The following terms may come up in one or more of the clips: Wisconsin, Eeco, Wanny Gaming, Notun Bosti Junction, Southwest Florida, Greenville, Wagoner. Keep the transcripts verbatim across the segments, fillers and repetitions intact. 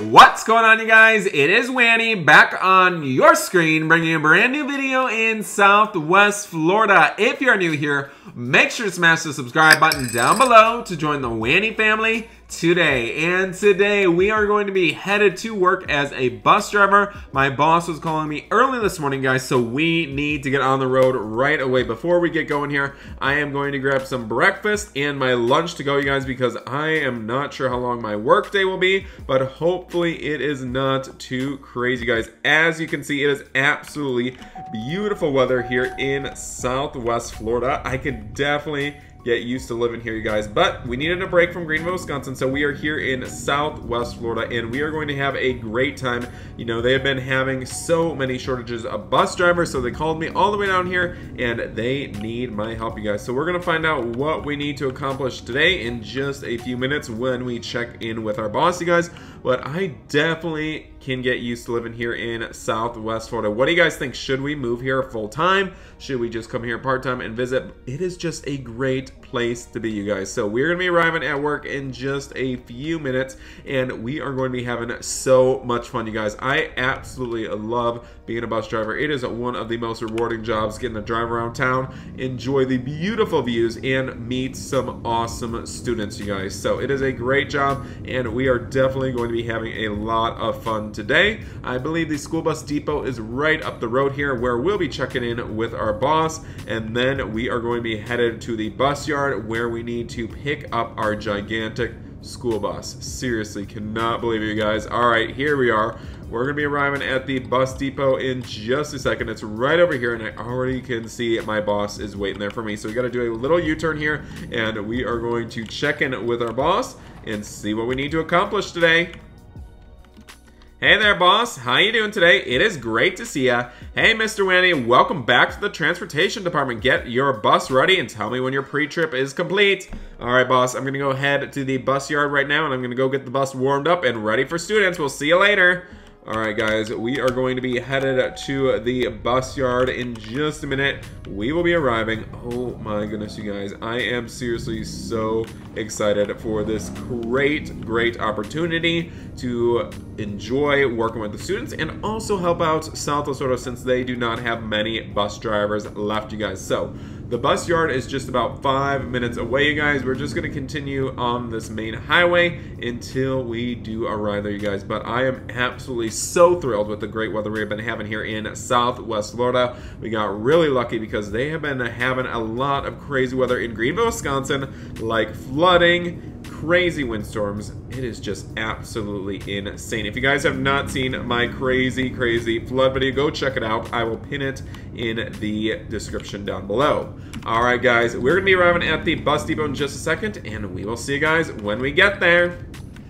What's going on, you guys? It is Wanny back on your screen, bringing you a brand new video in Southwest Florida. If you're new here, make sure to smash the subscribe button down below to join the Wanny family today. And today we are going to be headed to work as a bus driver. My boss was calling me early this morning, guys, so we need to get on the road right away. Before we get going here, I am going to grab some breakfast and my lunch to go, you guys, because I am not sure how long my work day will be, but hopefully it is not too crazy, guys. As you can see, it is absolutely beautiful weather here in Southwest Florida. I could definitely get used to living here, you guys, but we needed a break from Greenville, Wisconsin, so we are here in Southwest Florida and we are going to have a great time. You know, they have been having so many shortages of bus drivers, so they called me all the way down here and they need my help, you guys. So we're gonna find out what we need to accomplish today in just a few minutes when we check in with our boss, you guys, but I definitely can get used to living here in Southwest Florida. What do you guys think? Should we move here full-time? Should we just come here part-time and visit? It is just a great place to be, you guys. So we're gonna be arriving at work in just a few minutes and we are going to be having so much fun, you guys. I absolutely love being a bus driver. It is one of the most rewarding jobs, getting to drive around town, enjoy the beautiful views, and meet some awesome students, you guys. So it is a great job and we are definitely going to be having a lot of fun today. I believe the school bus depot is right up the road here where we'll be checking in with our boss, and then we are going to be headed to the bus yard where we need to pick up our gigantic school bus. Seriously, cannot believe it, you guys. All right, here we are. We're gonna be arriving at the bus depot in just a second. It's right over here and I already can see my boss is waiting there for me. So we gotta do a little U-turn here and we are going to check in with our boss and see what we need to accomplish today. Hey there, boss. How you doing today? It is great to see ya. Hey, Mister Wanny, welcome back to the transportation department. Get your bus ready and tell me when your pre-trip is complete. All right, boss, I'm gonna go head to the bus yard right now and I'm gonna go get the bus warmed up and ready for students. We'll see you later. All right, guys, we are going to be headed to the bus yard in just a minute. We will be arriving. Oh my goodness, you guys, I am seriously so excited for this great, great opportunity to enjoy working with the students and also help out Southwest Florida since they do not have many bus drivers left, you guys. So the bus yard is just about five minutes away, you guys. We're just gonna continue on this main highway until we do arrive there, you guys. But I am absolutely so thrilled with the great weather we have been having here in Southwest Florida. We got really lucky because they have been having a lot of crazy weather in Greenville, Wisconsin, like flooding, crazy windstorms. It is just absolutely insane. If you guys have not seen my crazy, crazy flood video, go check it out. I will pin it in the description down below. All right, guys, we're gonna be arriving at the bus depot in just a second and we will see you guys when we get there.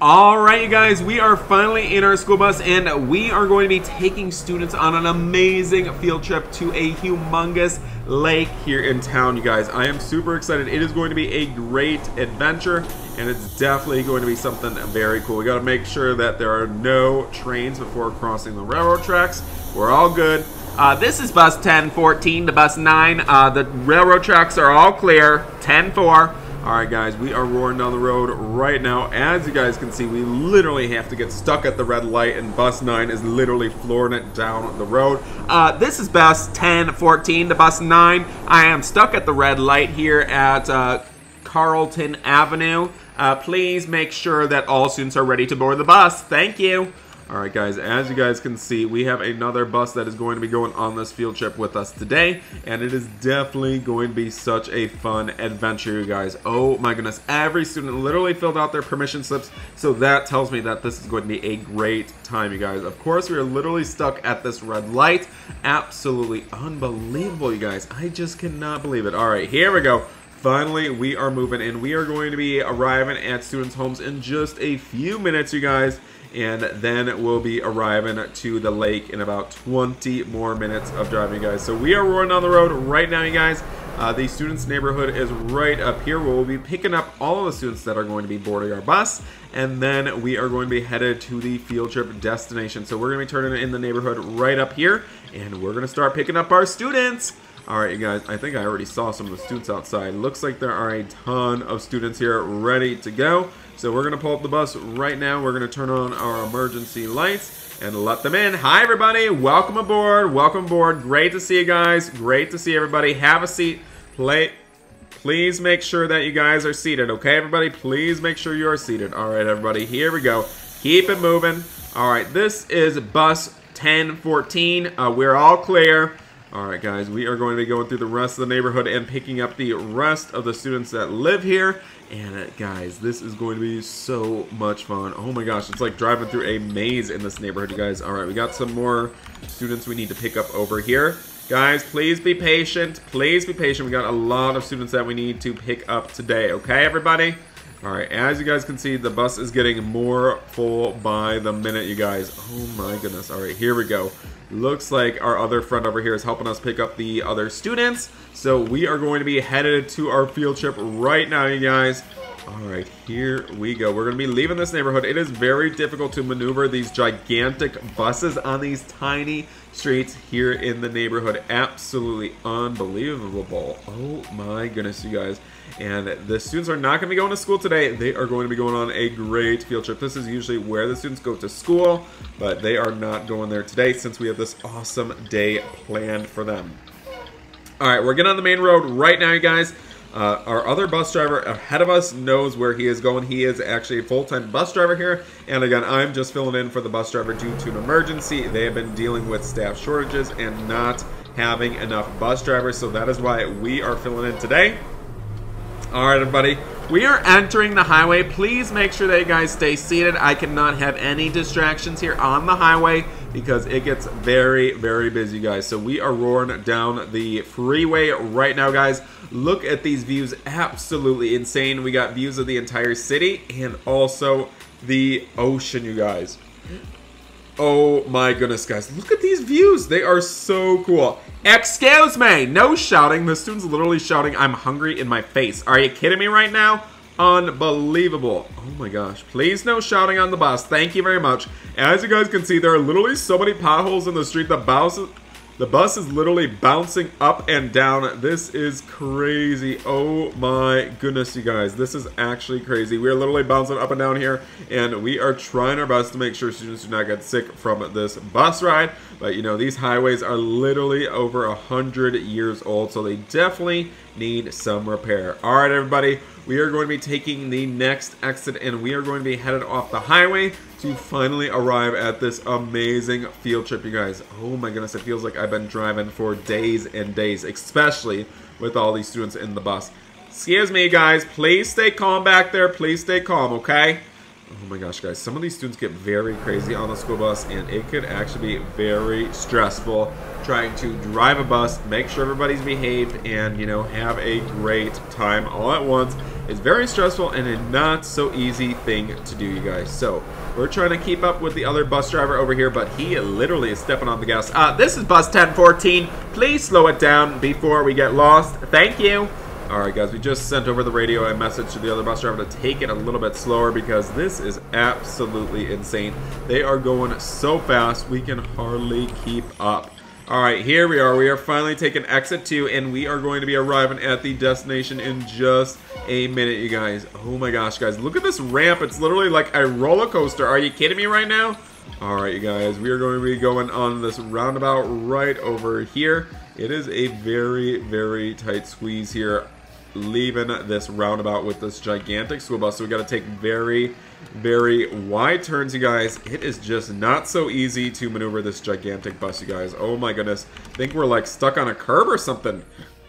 All right, you guys, we are finally in our school bus and we are going to be taking students on an amazing field trip to a humongous lake here in town, you guys. I am super excited. It is going to be a great adventure and it's definitely going to be something very cool. We got to make sure that there are no trains before crossing the railroad tracks. We're all good. Uh, this is bus ten fourteen to bus nine. Uh, the railroad tracks are all clear. ten four. All right, guys, we are roaring down the road right now. As you guys can see, we literally have to get stuck at the red light and bus nine is literally flooring it down the road. Uh, this is bus ten fourteen to bus nine. I am stuck at the red light here at uh, Carlton Avenue. Uh, please make sure that all students are ready to board the bus. Thank you. All right, guys, as you guys can see, we have another bus that is going to be going on this field trip with us today, and it is definitely going to be such a fun adventure, you guys. Oh my goodness, every student literally filled out their permission slips, so that tells me that this is going to be a great time, you guys. Of course, we are literally stuck at this red light. Absolutely unbelievable, you guys. I just cannot believe it. All right, here we go. Finally, we are moving, and we are going to be arriving at students' homes in just a few minutes, you guys. And then we'll be arriving to the lake in about twenty more minutes of driving, guys. So we are roaring on the road right now, you guys. Uh, the students' neighborhood is right up here. We'll be picking up all of the students that are going to be boarding our bus, and then we are going to be headed to the field trip destination. So we're going to be turning in the neighborhood right up here, and we're going to start picking up our students. Alright, you guys, I think I already saw some of the students outside. Looks like there are a ton of students here ready to go. So we're going to pull up the bus right now. We're going to turn on our emergency lights and let them in. Hi, everybody. Welcome aboard. Welcome aboard. Great to see you guys. Great to see everybody. Have a seat. Play. Please make sure that you guys are seated. Okay, everybody? Please make sure you are seated. Alright, everybody. Here we go. Keep it moving. Alright, this is bus ten fourteen. Uh, we're all clear. Alright guys, we are going to be going through the rest of the neighborhood and picking up the rest of the students that live here. And uh, guys, this is going to be so much fun. Oh my gosh, it's like driving through a maze in this neighborhood, you guys. Alright, we got some more students we need to pick up over here. Guys, please be patient. Please be patient. We got a lot of students that we need to pick up today. Okay, everybody? Alright, as you guys can see, the bus is getting more full by the minute, you guys. Oh my goodness. Alright, here we go. Looks like our other friend over here is helping us pick up the other students. So we are going to be headed to our field trip right now, you guys. Alright, here we go. We're going to be leaving this neighborhood. It is very difficult to maneuver these gigantic buses on these tiny streets here in the neighborhood. Absolutely unbelievable. Oh my goodness, you guys. And the students are not going to be going to school today. They are going to be going on a great field trip. This is usually where the students go to school, but they are not going there today since we have this awesome day planned for them. All right, we're getting on the main road right now, you guys. Uh, our other bus driver ahead of us knows where he is going. He is actually a full-time bus driver here. And again, I'm just filling in for the bus driver due to an emergency. They have been dealing with staff shortages and not having enough bus drivers. So that is why we are filling in today. All right, everybody, we are entering the highway. Please make sure that you guys stay seated. I cannot have any distractions here on the highway because it gets very, very busy, guys. So we are roaring down the freeway right now, guys. Look at these views, absolutely insane. We got views of the entire city and also the ocean, you guys. Oh my goodness, guys, look at these views. They are so cool. Excuse me, no shouting. The student's literally shouting, "I'm hungry," in my face. Are you kidding me right now? Unbelievable. Oh my gosh, please no shouting on the bus. Thank you very much. As you guys can see, there are literally so many potholes in the street. The bus is, the bus is literally bouncing up and down. This is crazy. Oh my goodness, you guys. This is actually crazy. We are literally bouncing up and down here, and we are trying our best to make sure students do not get sick from this bus ride. But, you know, these highways are literally over one hundred years old, so they definitely need some repair. All right, everybody. We are going to be taking the next exit, and we are going to be headed off the highway to finally arrive at this amazing field trip, you guys. Oh my goodness, it feels like I've been driving for days and days, especially with all these students in the bus. Excuse me, guys. Please stay calm back there. Please stay calm, okay? Oh my gosh, guys. Some of these students get very crazy on the school bus, and it could actually be very stressful trying to drive a bus, make sure everybody's behaved, and, you know, have a great time all at once. It's very stressful and a not so easy thing to do, you guys. So we're trying to keep up with the other bus driver over here, but he literally is stepping on the gas. Uh, this is bus ten fourteen. Please slow it down before we get lost. Thank you. All right, guys, we just sent over the radio a message to the other bus driver to take it a little bit slower because this is absolutely insane. They are going so fast, we can hardly keep up. All right, here we are. We are finally taking exit two, and we are going to be arriving at the destination in just a minute, you guys. Oh my gosh, guys, look at this ramp. It's literally like a roller coaster. Are you kidding me right now? All right, you guys, we are going to be going on this roundabout right over here. It is a very, very tight squeeze here, leaving this roundabout with this gigantic school bus. So we got to take very, very wide turns, you guys. It is just not so easy to maneuver this gigantic bus, you guys. Oh my goodness. I think we're like stuck on a curb or something.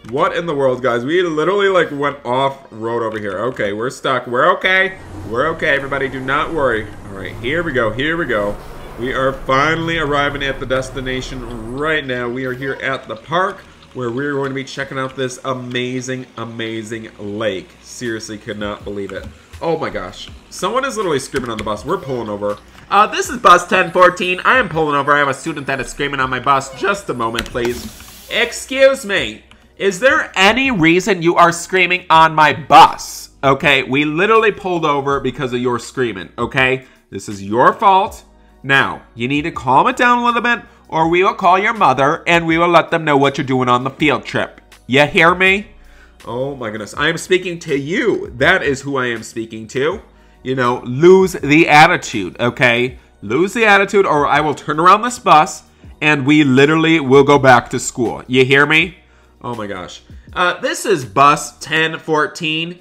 What in the world, guys? We literally like went off road over here. Okay, we're stuck. We're okay. We're okay, everybody. Do not worry. All right, here we go. Here we go. We are finally arriving at the destination right now. We are here at the park, where we're going to be checking out this amazing, amazing lake. Seriously, could not believe it. Oh my gosh. Someone is literally screaming on the bus. We're pulling over. Uh, this is bus ten fourteen. I am pulling over. I have a student that is screaming on my bus. Just a moment, please. Excuse me. Is there any reason you are screaming on my bus? Okay, we literally pulled over because of your screaming, okay? This is your fault. Now, you need to calm it down a little bit, or we will call your mother and we will let them know what you're doing on the field trip. You hear me? Oh my goodness. I am speaking to you. That is who I am speaking to. You know, lose the attitude, okay? Lose the attitude or I will turn around this bus and we literally will go back to school. You hear me? Oh my gosh. Uh, this is bus ten fourteen.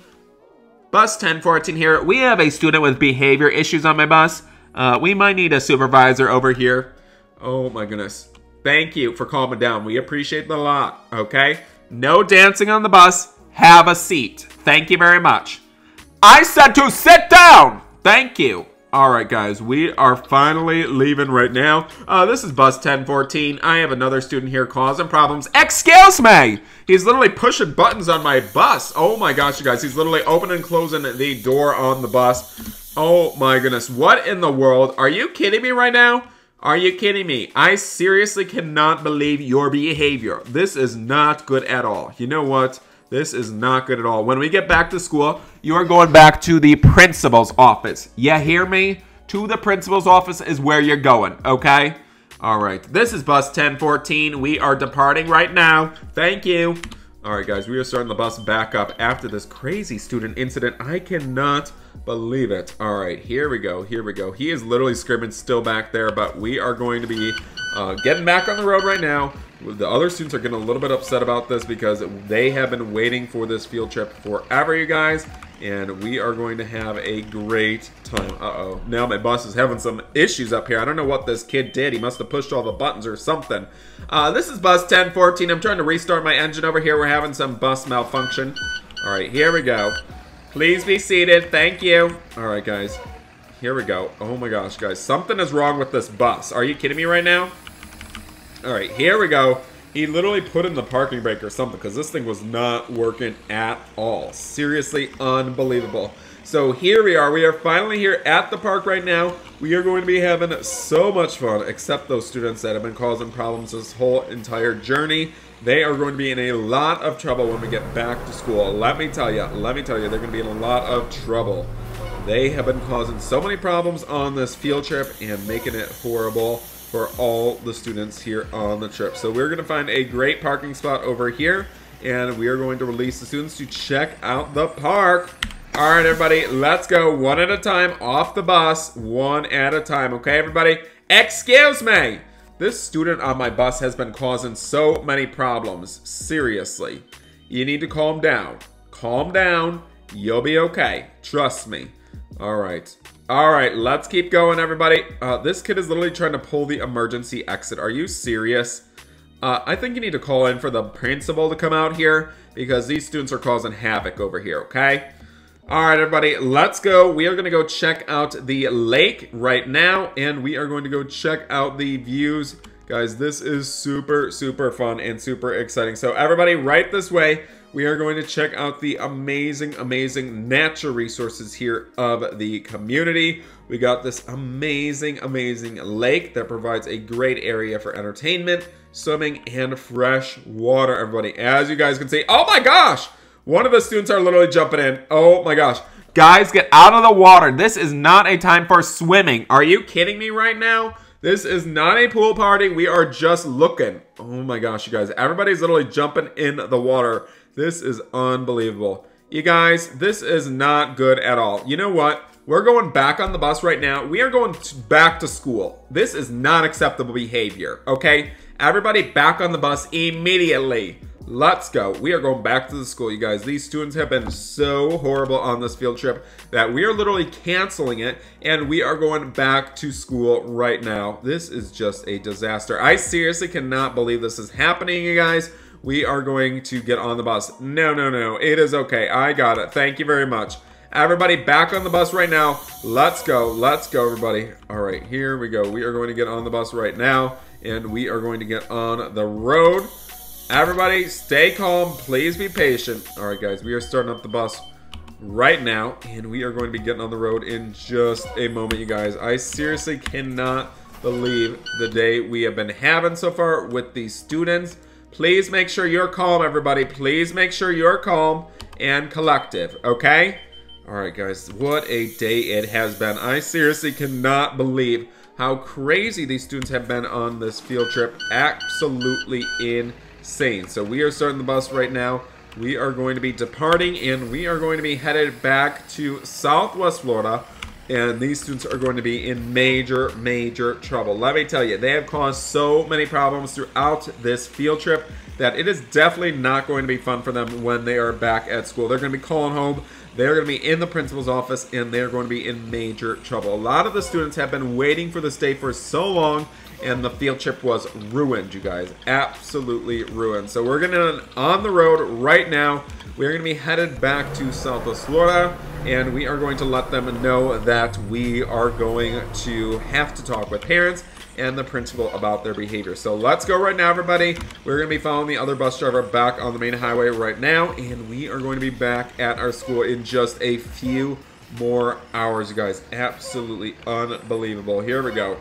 Bus ten fourteen here. We have a student with behavior issues on my bus. Uh, we might need a supervisor over here. Oh my goodness. Thank you for calming down. We appreciate that a lot, okay? No dancing on the bus. Have a seat. Thank you very much. I said to sit down. Thank you. All right, guys. We are finally leaving right now. Uh, this is bus ten fourteen. I have another student here causing problems. Excuse me. He's literally pushing buttons on my bus. Oh my gosh, you guys. He's literally opening and closing the door on the bus. Oh my goodness. What in the world? Are you kidding me right now? Are you kidding me? I seriously cannot believe your behavior. This is not good at all. You know what? This is not good at all. When we get back to school, you are going back to the principal's office. You hear me? To the principal's office is where you're going, okay? All right. This is bus ten fourteen. We are departing right now. Thank you. All right, guys. We are starting the bus back up after this crazy student incident. I cannot believe it. All right, here we go, here we go. He is literally scrimming still back there, but we are going to be uh, getting back on the road right now. The other students are getting a little bit upset about this because they have been waiting for this field trip forever, you guys, and we are going to have a great time. Uh-oh, now my bus is having some issues up here. I don't know what this kid did. He must have pushed all the buttons or something. Uh, this is bus ten fourteen. I'm trying to restart my engine over here. We're having some bus malfunction. All right, here we go. Please be seated. Thank you. All right, guys. Here we go. Oh, my gosh, guys. Something is wrong with this bus. Are you kidding me right now? All right, here we go. He literally put in the parking brake or something because this thing was not working at all. Seriously unbelievable. So here we are. We are finally here at the park right now. We are going to be having so much fun, except those students that have been causing problems this whole entire journey. They are going to be in a lot of trouble when we get back to school. Let me tell you, let me tell you, they're going to be in a lot of trouble. They have been causing so many problems on this field trip and making it horrible for all the students here on the trip. So we're going to find a great parking spot over here, and we are going to release the students to check out the park. All right, everybody, let's go one at a time off the bus, one at a time. Okay, everybody? Excuse me. This student on my bus has been causing so many problems. Seriously. You need to calm down. Calm down. You'll be okay. Trust me. All right. All right. Let's keep going, everybody. Uh, this kid is literally trying to pull the emergency exit. Are you serious? Uh, I think you need to call in for the principal to come out here because these students are causing havoc over here, okay? All right, everybody, let's go. We are going to go check out the lake right now, and we are going to go check out the views. Guys, this is super, super fun and super exciting. So everybody, right this way, we are going to check out the amazing, amazing natural resources here of the community. We got this amazing, amazing lake that provides a great area for entertainment, swimming, and fresh water, everybody. As you guys can see, oh my gosh! One of the students are literally jumping in. Oh my gosh. Guys, get out of the water. This is not a time for swimming. Are you kidding me right now? This is not a pool party. We are just looking. Oh my gosh, you guys. Everybody's literally jumping in the water. This is unbelievable. You guys, this is not good at all. You know what? We're going back on the bus right now. We are going back to school. This is not acceptable behavior, okay? Everybody back on the bus immediately. Let's go. We are going back to the school, you guys. These students have been so horrible on this field trip that we are literally canceling it, and we are going back to school right now. This is just a disaster. I seriously cannot believe this is happening, you guys. We are going to get on the bus. No, no, no. It is okay. I got it. Thank you very much. Everybody back on the bus right now. Let's go. Let's go, everybody. All right, here we go. We are going to get on the bus right now, and we are going to get on the road. Everybody, stay calm. Please be patient. All right, guys, we are starting up the bus right now, and we are going to be getting on the road in just a moment, you guys. I seriously cannot believe the day we have been having so far with these students. Please make sure you're calm, everybody. Please make sure you're calm and collective, okay? Alright guys, what a day it has been. I seriously cannot believe how crazy these students have been on this field trip. Absolutely insane. So we are starting the bus right now. We are going to be departing and we are going to be headed back to Southwest Florida. And these students are going to be in major, major trouble. Let me tell you, they have caused so many problems throughout this field trip that it is definitely not going to be fun for them when they are back at school. They're going to be calling home, they're going to be in the principal's office, and they're going to be in major trouble. A lot of the students have been waiting for this day for so long, and the field trip was ruined, you guys. Absolutely ruined. So we're going to on the road right now. We're going to be headed back to Southwest Florida, and we are going to let them know that we are going to have to talk with parents and the principal about their behavior. So let's go right now, everybody. We're going to be following the other bus driver back on the main highway right now, and we are going to be back at our school in just a few more hours, you guys. Absolutely unbelievable. Here we go.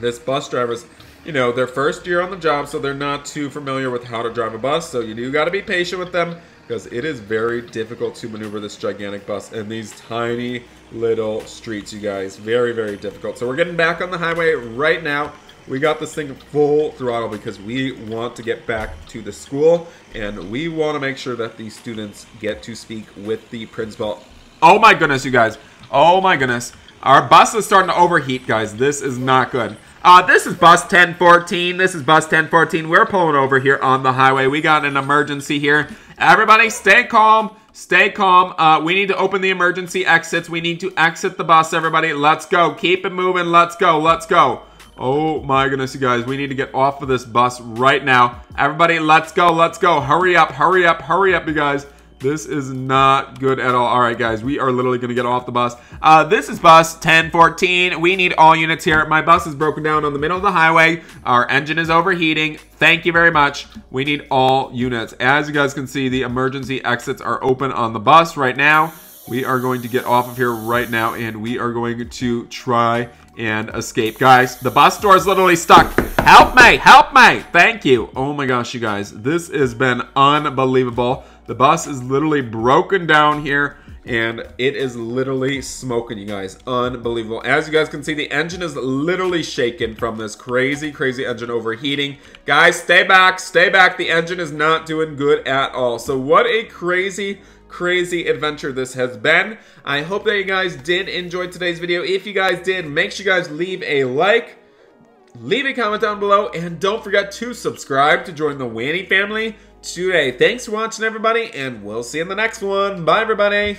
This bus driver's, you know, their first year on the job, so they're not too familiar with how to drive a bus, so you do got to be patient with them, because it is very difficult to maneuver this gigantic bus and these tiny little streets, you guys. Very, very difficult. So we're getting back on the highway right now. We got this thing full throttle because we want to get back to the school, and we want to make sure that these students get to speak with the principal. Oh my goodness, you guys. Oh my goodness. Our bus is starting to overheat, guys. This is not good. Uh, this is bus ten fourteen. This is bus ten fourteen. We're pulling over here on the highway. We got an emergency here. Everybody stay calm. Stay calm. Uh, we need to open the emergency exits. We need to exit the bus, everybody. Let's go. Keep it moving. Let's go. Let's go. Oh, my goodness, you guys. We need to get off of this bus right now. Everybody, let's go. Let's go. Hurry up. Hurry up. Hurry up, you guys. This is not good at all. All right, guys, we are literally going to get off the bus. Uh, this is bus ten fourteen. We need all units here. My bus is broken down on the middle of the highway. Our engine is overheating. Thank you very much. We need all units. As you guys can see, the emergency exits are open on the bus right now. We are going to get off of here right now, and we are going to try and escape. Guys, the bus door is literally stuck. Help me! Help me! Thank you. Oh my gosh, you guys. This has been unbelievable. The bus is literally broken down here, and it is literally smoking, you guys. Unbelievable. As you guys can see, the engine is literally shaken from this crazy, crazy engine overheating. Guys, stay back. Stay back. The engine is not doing good at all. So what a crazy... crazy adventure this has been. I hope that you guys did enjoy today's video. If you guys did, make sure you guys leave a like, leave a comment down below, and don't forget to subscribe to join the Wanny family today. Thanks for watching, everybody, and we'll see you in the next one. Bye, everybody.